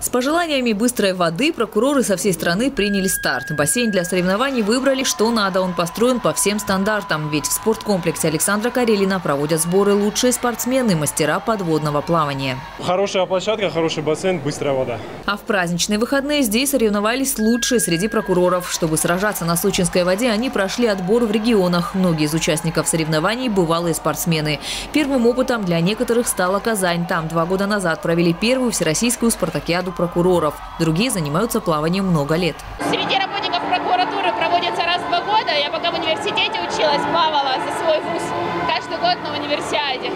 С пожеланиями быстрой воды прокуроры со всей страны приняли старт. Бассейн для соревнований выбрали что надо. Он построен по всем стандартам. Ведь в спорткомплексе Александра Карелина проводят сборы лучшие спортсмены, мастера подводного плавания. Хорошая площадка, хороший бассейн, быстрая вода. А в праздничные выходные здесь соревновались лучшие среди прокуроров. Чтобы сражаться на сочинской воде, они прошли отбор в регионах. Многие из участников соревнований – бывалые спортсмены. Первым опытом для некоторых стала Казань. Там 2 года назад провели первую всероссийскую спартакиаду прокуроров. Другие занимаются плаванием много лет. Среди работников прокуратуры проводятся раз в 2 года. Я пока в университете училась, плавала за свой вуз каждый год на универсиаде.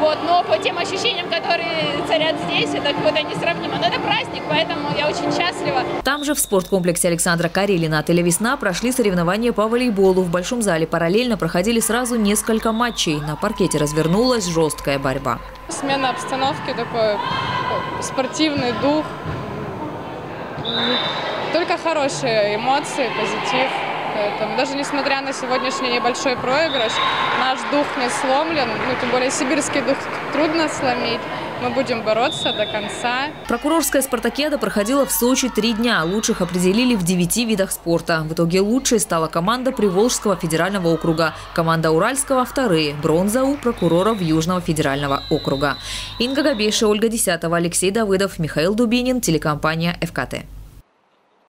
Вот. Но по тем ощущениям, которые царят здесь, это какое-то несравнимо. Но это праздник, поэтому я очень счастлива. Там же в спорткомплексе Александра Карелина «Отеля Весна» прошли соревнования по волейболу. В большом зале параллельно проходили сразу несколько матчей. На паркете развернулась жесткая борьба. Смена обстановки, такой спортивный дух, только хорошие эмоции, позитив. Поэтому, даже несмотря на сегодняшний небольшой проигрыш, наш дух не сломлен, ну, тем более сибирский дух трудно сломить. Мы будем бороться до конца. Прокурорская спартакиада проходила в Сочи 3 дня. Лучших определили в 9 видах спорта. В итоге лучшей стала команда Приволжского федерального округа. Команда Уральского – 2-е. Бронза у прокуроров Южного федерального округа. Инга Габеша, Ольга Десятова, Алексей Давыдов, Михаил Дубинин, телекомпания ФКТ.